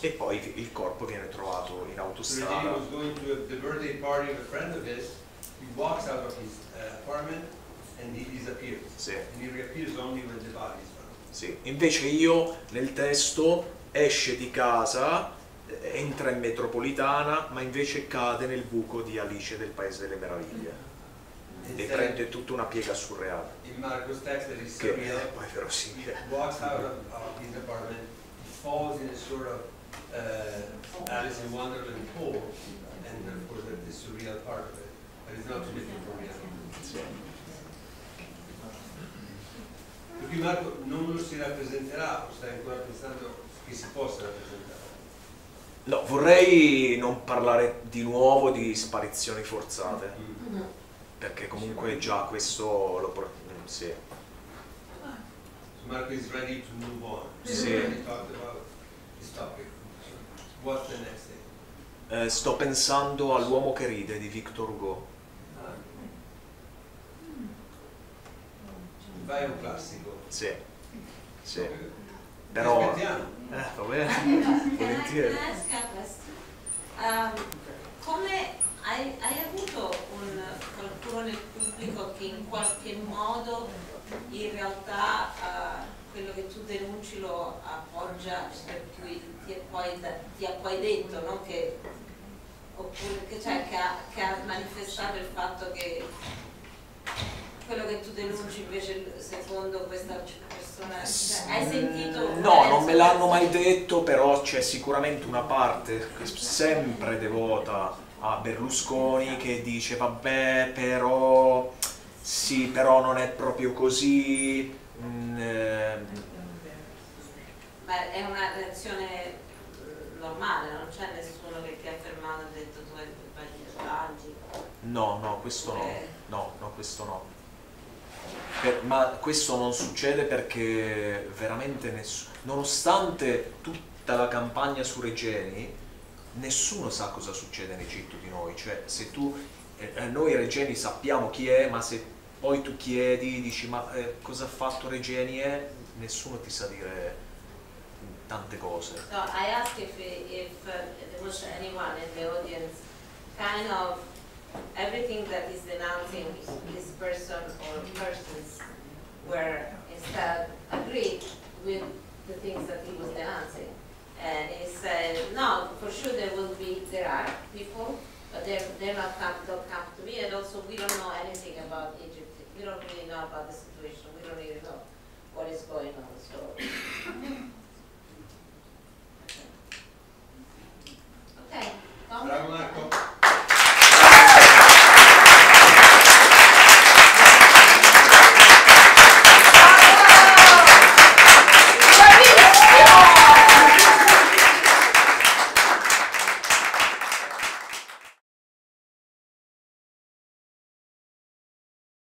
E poi il corpo viene trovato in autostrada. Regeni was going to the birthday party of a friend of his, he walks out of his uh, apartment and he disappears. Sì. And he reappears only when the body is found. Sì. Invece io nel testo esce di casa, entra in metropolitana, ma invece cade nel buco di Alice del Paese delle Meraviglie. E prende tutta una piega surreale. In Marco's text that is surreal, che è poi verosimile. Walks out of, of his apartment, falls in a sort of uh, Alice in Wonderland hole, and of course that's the surreal part of it, but it's not too different from reality. Perché Marco non lo si rappresenterà, o stai ancora pensando che si possa rappresentare? No, vorrei non parlare di nuovo di sparizioni forzate, mm-hmm. perché comunque già questo lo porto. Sì. So Marco is ready to move on. Sì. We talked about this topic. What's the next thing? Eh, sto pensando all'Uomo che ride di Victor Hugo. Vai, è un classico. Sì, sì. Okay. Però aspettiamo. Eh, va bene. Volentieri. Um, come hai, hai avuto un, qualcuno nel pubblico che in qualche modo in realtà uh, quello che tu denunci lo appoggia, per cui ti ha poi, ti ha poi detto, no? Che, oppure che, cioè, che, ha, che ha manifestato il fatto che quello che tu denunci invece secondo questa persona, cioè, hai sentito? No, non me l'hanno mai detto, però c'è sicuramente una parte sempre devota a Berlusconi che dice vabbè, però sì, però non è proprio così. Mm, eh. Ma è una reazione normale, non c'è nessuno che ti ha fermato e ha detto tu hai sbagliato? No, no, questo no, no, no, questo no. Per, ma questo non succede perché veramente nessuno, nonostante tutta la campagna su Regeni, nessuno sa cosa succede in Egitto di noi. Cioè, se tu, eh, noi Regeni sappiamo chi è, ma se poi tu chiedi, dici ma eh, cosa ha fatto Regeni, è, nessuno ti sa dire tante cose. So I asked if, if uh, there was anyone in the audience kind of everything that is denouncing this person or persons were instead agreed with the things that he was denouncing. And he said, no, for sure there will be, there are people, but they're, they're not come, don't come to me. And also we don't know anything about Egypt. We don't really know about the situation. We don't really know what is going on. So. Okay. Bravo Marco.